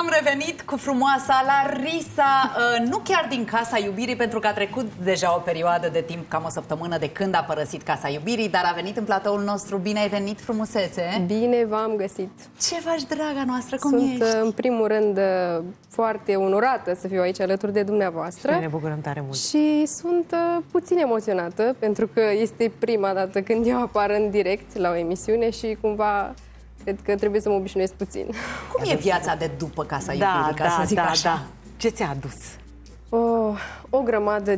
Am revenit cu frumoasa Larisa, nu chiar din Casa Iubirii, pentru că a trecut deja o perioadă de timp, cam o săptămână de când a părăsit Casa Iubirii, dar a venit în platoul nostru. Bine ai venit, frumusețe! Bine v-am găsit! Ce faci, draga noastră? Cum ești? Sunt, în primul rând, foarte onorată să fiu aici alături de dumneavoastră. Și ne bucurăm tare mult! Și sunt puțin emoționată, pentru că este prima dată când eu apar în direct la o emisiune și cumva... cred că trebuie să mă obișnuiesc puțin. Cum e viața de după Casa Iubirii, ca să zic așa? Ce ți-a adus? O grămadă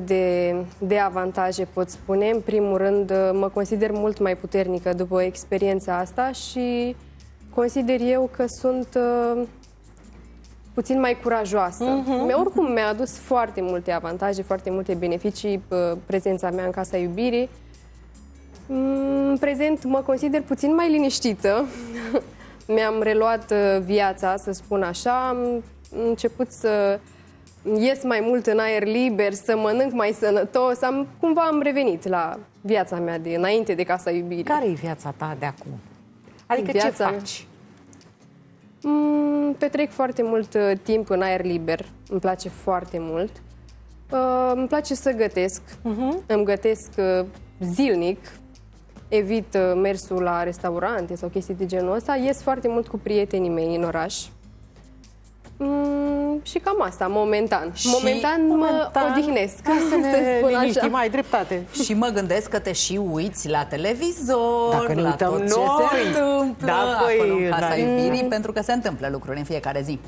de avantaje, pot spune. În primul rând, mă consider mult mai puternică după experiența asta și consider eu că sunt puțin mai curajoasă. Oricum, mi-a adus foarte multe avantaje, foarte multe beneficii prezența mea în Casa Iubirii. În prezent mă consider puțin mai liniștită. Mi-am reluat viața, să spun așa. Am început să ies mai mult în aer liber, să mănânc mai sănătos. Cumva am revenit la viața mea de înainte de Casa Iubirii. Care e viața ta de acum? Adică ce faci? Petrec foarte mult timp în aer liber. Îmi place foarte mult. Îmi place să gătesc. Îmi gătesc zilnic. Evit mersul la restaurante sau chestii de genul ăsta. Ies foarte mult cu prietenii mei în oraș. Și cam asta, momentan. Momentan mă odihnesc. Ca să ne spun așa. Mai dreptate. Și mă gândesc că te și uiți la televizor, dacă la tot ce se întâmplă, acolo în Casa Iubirii, pentru că se întâmplă lucruri în fiecare zi.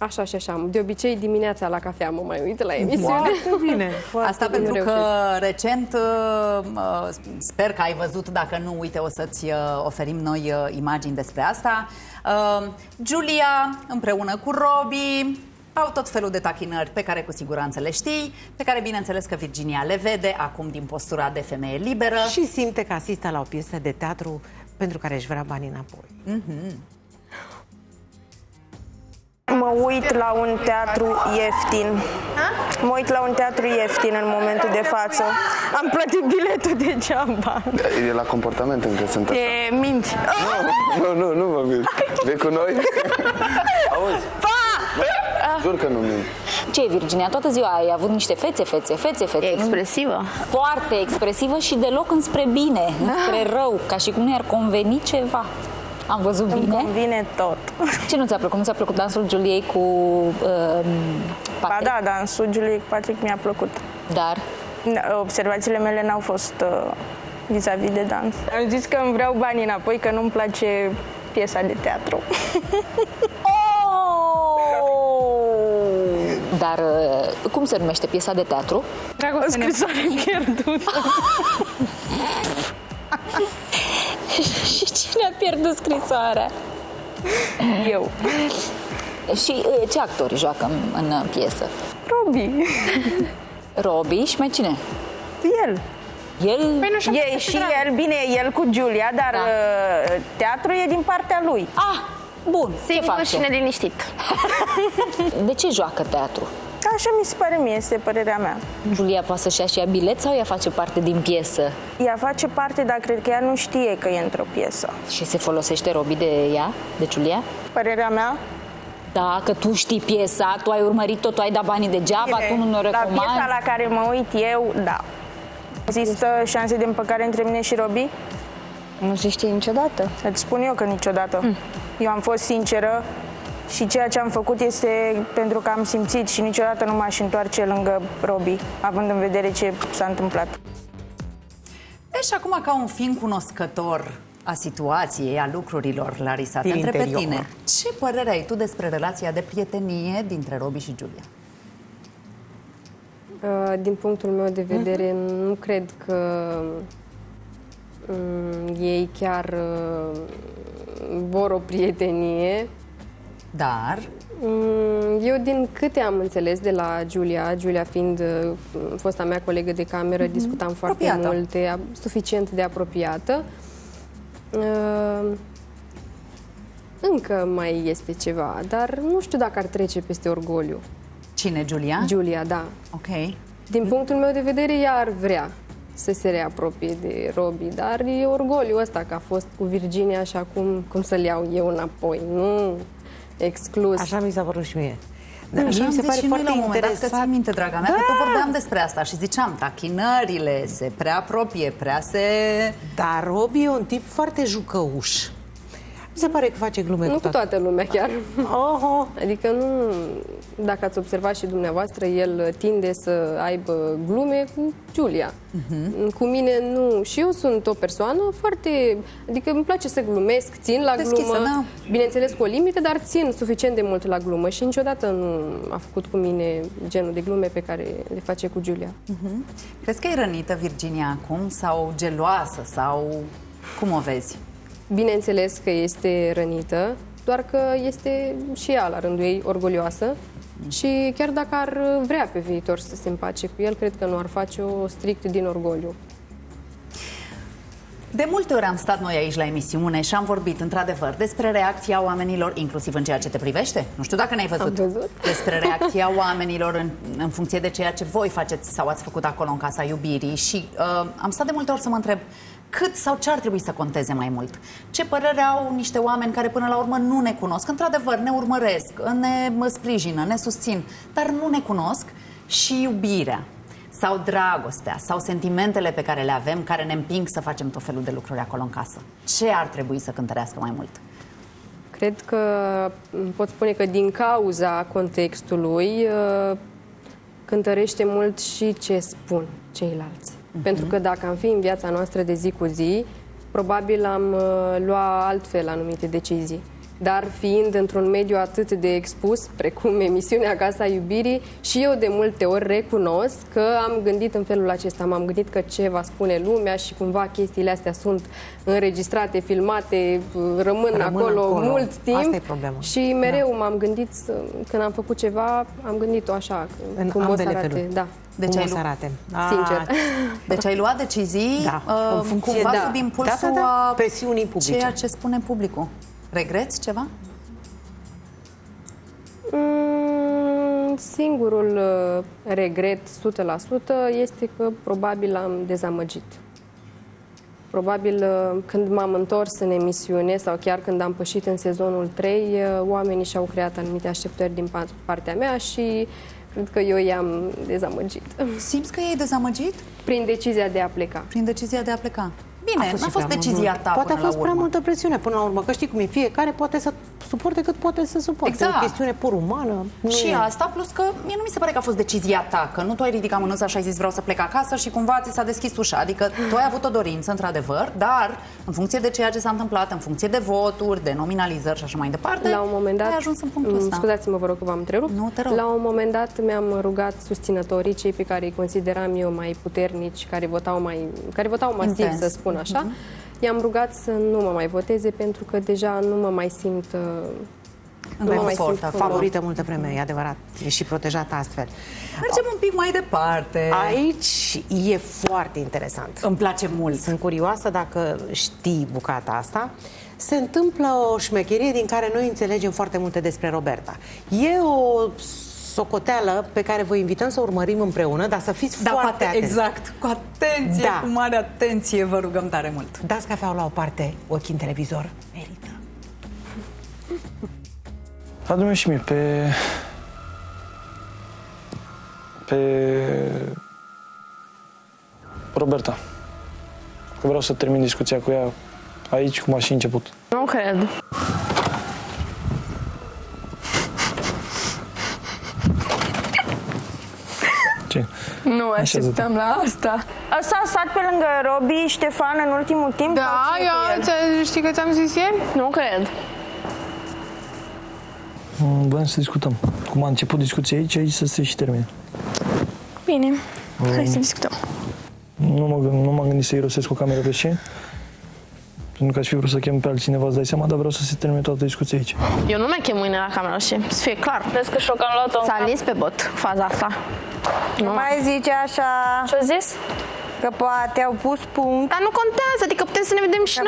Așa și așa. De obicei, dimineața la cafea mă mai uit la emisiune. Bine. Asta pentru că recent, sper că ai văzut, dacă nu, uite, o să-ți oferim noi imagini despre asta. Iulia, împreună cu Robi, au tot felul de tachinări pe care cu siguranță le știi, pe care bineînțeles că Virginia le vede acum din postura de femeie liberă. Și simte că asistă la o piesă de teatru pentru care își vrea banii înapoi. Mă uit la un teatru ieftin. Mă uit la un teatru ieftin în momentul de față. Am plătit biletul degeaba. E la comportament încă sunt așa. E minți. Nu vă mint. Vei cu noi? Auzi? Pa! Jur că nu mint. Ce e, Virginia? Toată ziua ai avut niște fețe. E expresivă. Foarte expresivă și deloc înspre bine, înspre rău, ca și cum nu i-ar conveni ceva. Am văzut bine? Îmi convine tot. Ce nu ți-a plăcut? Nu ți-a plăcut dansul Iuliei cu Patrick? Ba da, dansul Iuliei cu Patrick mi-a plăcut. Dar? Observațiile mele n-au fost vis-a-vis de dans. Am zis că îmi vreau banii înapoi, că nu-mi place piesa de teatru. Dar cum se numește piesa de teatru? O scrisoare pierdută. Și cine a pierdut scrisoarea? Eu. Și ce actori joacă în piesă? Robi. Robi și mai cine? El. El, bine, el cu Iulia, dar teatrul e din partea lui. Ah, bun, sigur și neliniștit. De ce joacă teatru? Așa mi se pare mie, este părerea mea. Iulia poate să-și ia și ea bilet sau ea face parte din piesă? Ea face parte, dar cred că ea nu știe că e într-o piesă. Și se folosește Robi de ea, de Iulia? Părerea mea? Da, că tu știi piesa, tu ai urmărit tot, tu ai dat banii degeaba, tu nu ne recomanzi. La piesa la care mă uit eu, da. Există șanse de împăcare între mine și Robi? Nu se știe niciodată. Îți spun eu că niciodată. Eu am fost sinceră. Și ceea ce am făcut este pentru că am simțit și niciodată nu m-aș întoarce lângă Robi, având în vedere ce s-a întâmplat. Deci acum, ca un fin cunoscător a situației, a lucrurilor, Larisa, te întreb pe tine, ce părere ai tu despre relația de prietenie dintre Robi și Iulia? Din punctul meu de vedere, nu cred că ei chiar vor o prietenie. Dar? Eu, din câte am înțeles de la Iulia fiind fosta mea colegă de cameră, discutam foarte multe, suficient de apropiată. Încă mai este ceva, dar nu știu dacă ar trece peste orgoliu. Cine, Iulia? Iulia, da. Ok. Din punctul meu de vedere, ea ar vrea să se reapropie de Robi, dar e orgoliu ăsta că a fost cu Virginia și acum cum să-l iau eu înapoi, nu... exclus. Așa mi s-a părut și mie. Da, așa mi se pare foarte interesant. Dacă ți minte, draga mea, da, că tot vorbeam despre asta și ziceam, tachinările se prea apropie, prea se... Dar Robi e un tip foarte jucăuș. Mi se pare că face glume nu cu toată lumea chiar. Oho. Adică nu... Dacă ați observat și dumneavoastră, el tinde să aibă glume cu Iulia. Cu mine nu. Și eu sunt o persoană foarte... Adică îmi place să glumesc, țin la glumă. Da. Bineînțeles cu o limită, dar țin suficient de mult la glumă. Și niciodată nu a făcut cu mine genul de glume pe care le face cu Iulia. Crezi că e rănită Virginia acum? Sau geloasă? Sau... Cum o vezi? Bineînțeles că este rănită, doar că este și ea la rândul ei orgolioasă și chiar dacă ar vrea pe viitor să se împace cu el, cred că nu ar face-o strict din orgoliu. De multe ori am stat noi aici la emisiune și am vorbit într-adevăr despre reacția oamenilor, inclusiv în ceea ce te privește. Nu știu dacă n-ai văzut. Am văzut. Despre reacția oamenilor în funcție de ceea ce voi faceți sau ați făcut acolo în Casa Iubirii și am stat de multe ori să mă întreb cât sau ce ar trebui să conteze mai mult. Ce părere au niște oameni care până la urmă nu ne cunosc. Într-adevăr, ne urmăresc, ne sprijină, ne susțin, dar nu ne cunosc și iubirea sau dragostea sau sentimentele pe care le avem, care ne împing să facem tot felul de lucruri acolo în casă. Ce ar trebui să cântărească mai mult? Cred că pot spune că din cauza contextului cântărește mult și ce spun ceilalți. Pentru că dacă am fi în viața noastră de zi cu zi, probabil am lua altfel anumite decizii. Dar fiind într-un mediu atât de expus, precum emisiunea Casa Iubirii, și eu de multe ori recunosc că am gândit în felul acesta. M-am gândit că ce va spune lumea și cumva chestiile astea sunt înregistrate, filmate, rămân acolo mult timp. Și mereu m-am gândit, când am făcut ceva, am gândit-o așa, cum o să arate. Da. Deci cum o să arate? Sincer. Deci ai luat decizii cumva sub impulsul presiunii publice. Ceea ce spune publicul. Regreți ceva? Singurul regret 100% este că probabil am dezamăgit. Probabil când m-am întors în emisiune sau chiar când am pășit în sezonul 3, oamenii și-au creat anumite așteptări din partea mea și cred că eu i-am dezamăgit. Simți că i-ai dezamăgit? Prin decizia de a pleca. Prin decizia de a pleca. Bine, n-a fost decizia ta. Poate a fost prea multă presiune până la urmă, că știi cum e, fiecare poate să suporte cât poate să suporte. Exact. E o chestiune pur umană. Și asta, plus că mie nu mi se pare că a fost decizia ta, că nu tu ai ridicat mânuța și ai zis vreau să plec acasă și cumva ți s-a deschis ușa. Adică tu ai avut o dorință, într-adevăr, dar în funcție de ceea ce s-a întâmplat, în funcție de voturi, de nominalizări și așa mai departe, la un moment dat, ai ajuns în punctul ăsta. Scuzați-mă, vă rog că v-am întrerupt. Nu, te rog. La un moment dat mi-am rugat susținătorii, cei pe care îi consideram eu mai puternici, care votau masiv, să spun așa, i-am rugat să nu mă mai voteze pentru că deja nu mă mai simt favorită multă vreme, e adevărat, e și protejată astfel. Mergem un pic mai departe. Aici e foarte interesant. Îmi place mult. Sunt curioasă dacă știi bucata asta. Se întâmplă o șmecherie din care noi înțelegem foarte multe despre Roberta. E o socoteală pe care vă invităm să o urmărim împreună, dar să fiți foarte atenți. Exact, cu atenție, cu mare atenție, vă rugăm tare mult. Dați cafeaua la o parte, ochii în televizor merită. Adu-mi și mie pe Roberta. Că vreau să termin discuția cu ea aici, cum aș fi început. Nu cred. Nu așteptăm la asta. Asta a stat pe lângă Robi, Ștefan în ultimul timp? Da, eu știi că ți-am zis ieri? Nu cred. Vreau să discutăm. Cum a început discuția aici să se și termine. Bine, hai să discutăm. Nu m-am gândit să irosesc o cameră pe scenă. Pentru că aș fi vrut să chem pe altcineva, îți dai seama, dar vreau să se termine toată discuția aici. Eu nu mă chem mâine la camera, și să fie clar. Crezi că șoc am luat-o? S-a lins pe bot faza asta. Nu mai zice așa. Ce-a zis? Că poate au pus punct. Dar nu contează, adică putem să ne vedem și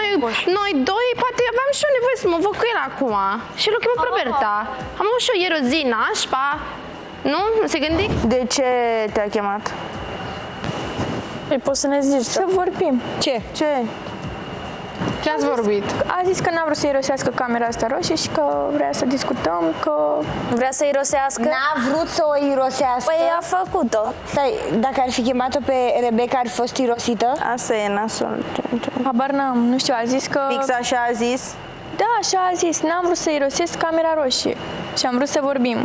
noi doi, poate aveam și eu nevoie să mă văd cu el acum. Și l-o chemă pe Roberta. Am avut și eu ieri o zi nașpa. Nu? Nu se gândi? De ce te-a chemat? Păi poți să ne zici. Să vorbim. Ce? Ce? Ce ați vorbit? A zis că n-a vrut să irosească camera asta roșie și că vrea să discutăm, că... Vrea să irosească? N-a vrut să o irosească. Păi a făcut-o. Stai, dacă ar fi chemat-o pe Rebecca, ar fi fost irosită? Asta e nasol. Habar n-am, nu știu, a zis că... Fix așa a zis? Da, așa a zis, n-am vrut să irosesc camera roșie și am vrut să vorbim.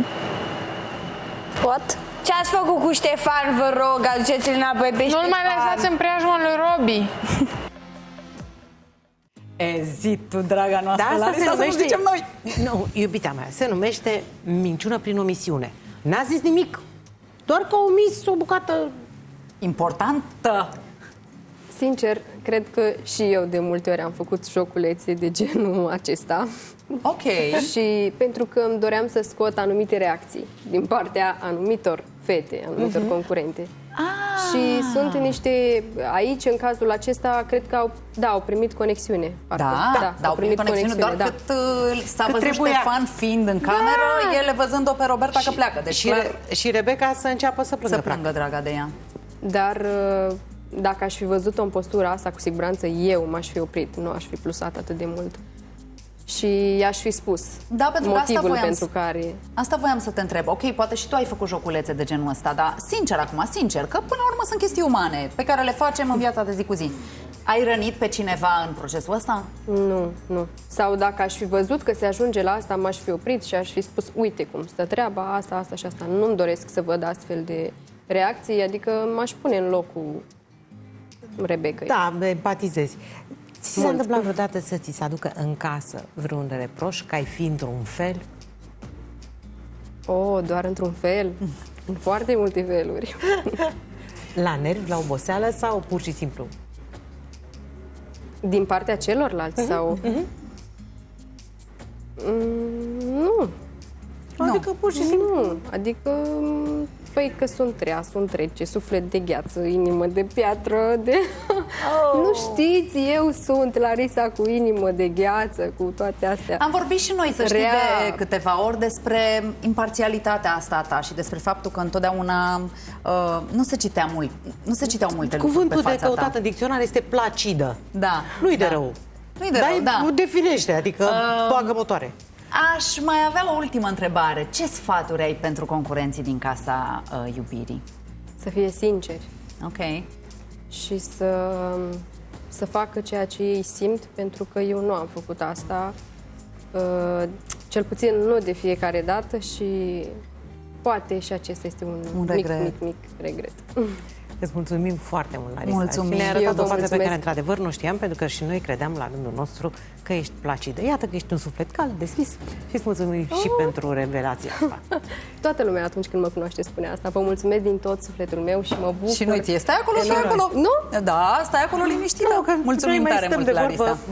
Pot? Ce ați făcut cu Ștefan, vă rog, aduceți-l înapoi pe Ștefan. Nu-l mai lăsați în preajma lui Robi. E zi tu, draga noastră, da, Larisa, să nu zicem noi. Nu, iubita mea, se numește minciună prin omisiune. N-a zis nimic, doar că a omis o bucată importantă. Sincer, cred că și eu de multe ori am făcut joculețe de genul acesta. Ok. Și pentru că îmi doream să scot anumite reacții din partea anumitor fete, anumitor concurente. Și sunt niște, aici, în cazul acesta, cred că au, da, au primit conexiune. Da, au primit conexiune, doar cât s-a văzut Ștefan fiind în cameră, ele văzând-o pe Roberta că pleacă. Și Rebecca să înceapă să plângă. Să plângă, draga de ea. Dar... Dacă aș fi văzut-o în postura asta, cu siguranță eu m-aș fi oprit. Nu aș fi plusat atât de mult. Și i-aș fi spus motivul pentru care... Asta voiam să te întreb. Ok, poate și tu ai făcut joculețe de genul ăsta, dar sincer acum, sincer, că până la urmă sunt chestii umane pe care le facem în viața de zi cu zi. Ai rănit pe cineva în procesul ăsta? Nu, nu. Sau dacă aș fi văzut că se ajunge la asta, m-aș fi oprit și aș fi spus, uite cum stă treaba, asta, asta și asta. Nu-mi doresc să văd astfel de reacții, adică m-aș pune în locul... Rebecca. Da, empatizezi. Ți s-a întâmplat vreodată să ți se aducă în casă vreun reproș că ai fi într-un fel? Oh, doar într-un fel? În foarte multe feluri. La nervi, la oboseală sau pur și simplu? Din partea celorlalți sau... Nu. Adică pur și simplu... Nu, adică... Păi că sunt trea, sunt trece, suflet de gheață, inimă de piatră, de... Oh. Nu știți, eu sunt Larisa cu inimă de gheață, cu toate astea. Am vorbit și noi, să știi, de câteva ori despre imparțialitatea asta ta și despre faptul că întotdeauna nu se citeau multe cuvântul de căutat în dicționar este placidă. Da. Nu-i de rău. Nu-i de rău, da. Definește, adică bagă motoare. Aș mai avea o ultimă întrebare. Ce sfaturi ai pentru concurenții din Casa Iubirii? Să fie sinceri. Ok. Și să facă ceea ce ei simt, pentru că eu nu am făcut asta. Cel puțin nu de fiecare dată și poate și acesta este un mic regret. Îți mulțumim foarte mult, Larisa. Mulțumim. Ne-ai arătat o față pe care, într-adevăr, nu știam, pentru că și noi credeam la rândul nostru că ești placidă. Iată că ești un suflet cald, deschis. Și îți mulțumim și pentru revelația asta. Toată lumea atunci când mă cunoaște spune asta. Vă mulțumesc din tot sufletul meu și mă bucur. Și noi ție. Stai acolo, stai acolo. Nu? Da, stai acolo liniștită. Mulțumim tare mult, Larisa.